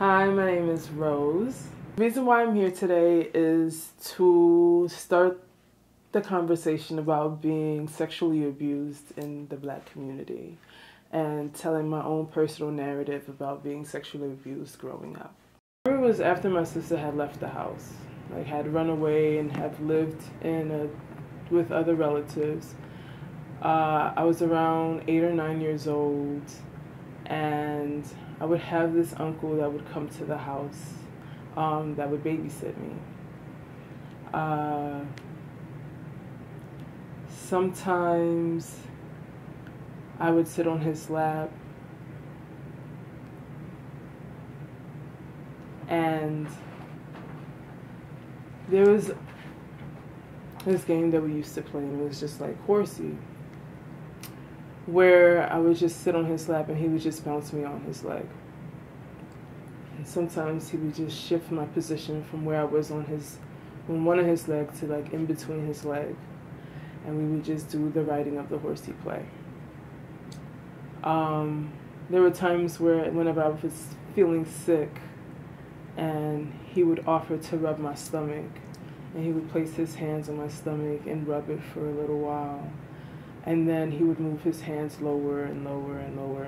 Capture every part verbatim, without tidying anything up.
Hi, my name is Rose. The reason why I'm here today is to start the conversation about being sexually abused in the Black community and telling my own personal narrative about being sexually abused growing up. It was after my sister had left the house, like had run away and have lived in a, with other relatives. Uh, I was around eight or nine years old, and I would have this uncle that would come to the house um, that would babysit me. Uh, sometimes I would sit on his lap, and there was this game that we used to play, and it was just like horsey, where I would just sit on his lap and he would just bounce me on his leg. And sometimes he would just shift my position from where I was on his, on one of his legs to like in between his leg. And we would just do the riding of the horsey play. Um, there were times where whenever I was feeling sick and he would offer to rub my stomach, and he would place his hands on my stomach and rub it for a little while. And then he would move his hands lower and lower and lower.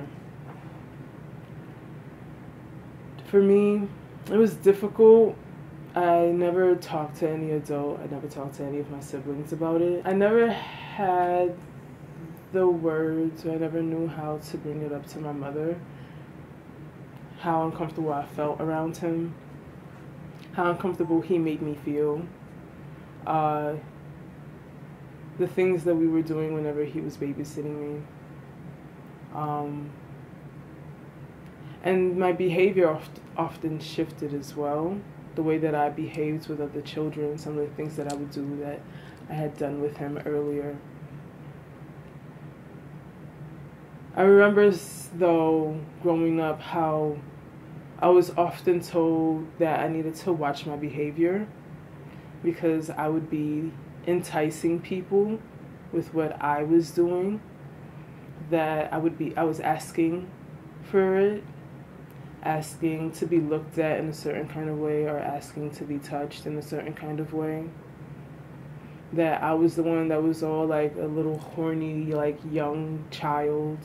For me, it was difficult. I never talked to any adult. I never talked to any of my siblings about it. I never had the words. I never knew how to bring it up to my mother, how uncomfortable I felt around him, how uncomfortable he made me feel. Uh, the things that we were doing whenever he was babysitting me. Um, and my behavior oft often shifted as well. The way that I behaved with other children, some of the things that I would do that I had done with him earlier. I remember, though, growing up, how I was often told that I needed to watch my behavior because I would be enticing people with what I was doing, that I would be I was asking for it, asking to be looked at in a certain kind of way, or asking to be touched in a certain kind of way, that I was the one that was all like a little horny, like young child.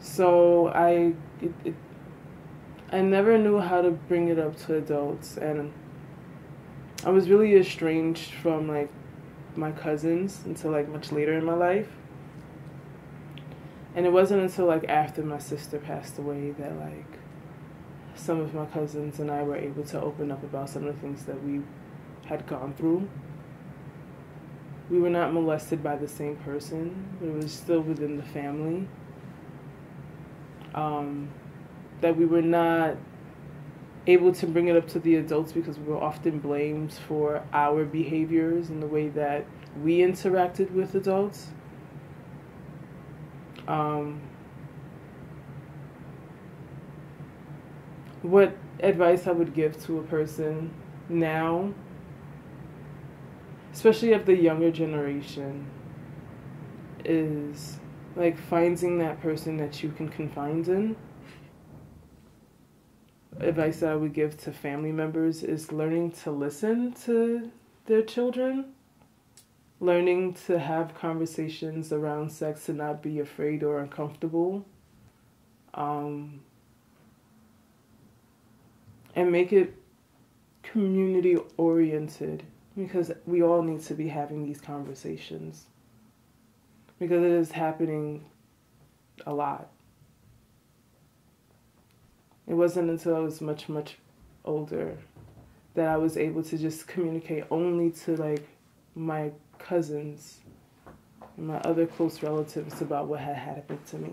So I it, it, I never knew how to bring it up to adults, and I was really estranged from like my cousins until like much later in my life. And it wasn't until like after my sister passed away that like some of my cousins and I were able to open up about some of the things that we had gone through. We were not molested by the same person, but it was still within the family. Um, that we were not able to bring it up to the adults because we were often blamed for our behaviors and the way that we interacted with adults. Um, what advice I would give to a person now, especially of the younger generation, is like finding that person that you can confide in. Advice that I would give to family members is learning to listen to their children, learning to have conversations around sex and not be afraid or uncomfortable, um, and make it community-oriented, because we all need to be having these conversations, because it is happening a lot. It wasn't until I was much, much older that I was able to just communicate only to, like, my cousins and my other close relatives about what had happened to me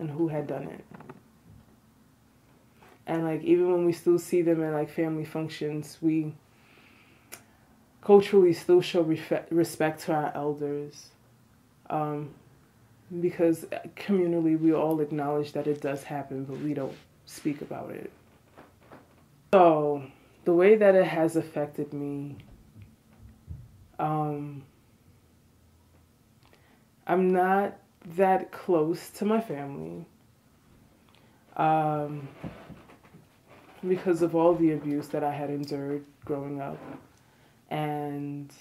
and who had done it. And, like, even when we still see them at, like, family functions, we culturally still show respect to our elders. Um, because communally we all acknowledge that it does happen, but we don't speak about it. So the way that it has affected me, um, I'm not that close to my family. um, because of all the abuse that I had endured growing up. And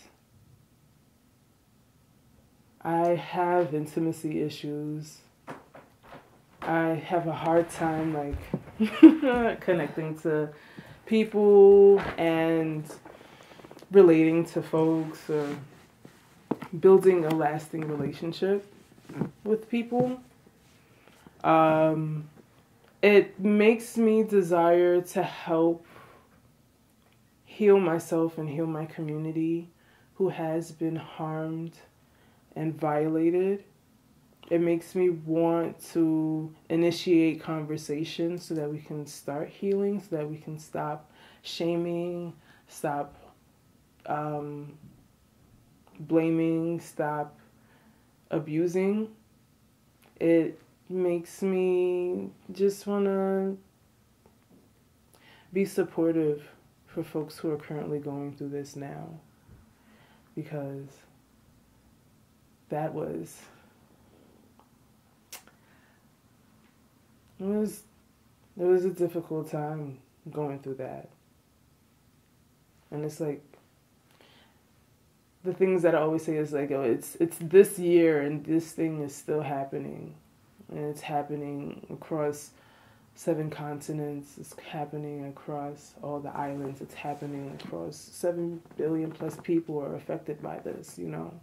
I have intimacy issues. I have a hard time, like, connecting to people and relating to folks or building a lasting relationship with people. Um, it makes me desire to help heal myself and heal my community who has been harmed and violated. It makes me want to initiate conversations so that we can start healing, so that we can stop shaming, stop um, blaming, stop abusing. It makes me just want to be supportive for folks who are currently going through this now, because that was... It was, it was a difficult time going through that. And it's like, the things that I always say is like, oh, it's, it's this year and this thing is still happening. And it's happening across seven continents. It's happening across all the islands. It's happening across seven billion plus people are affected by this, you know.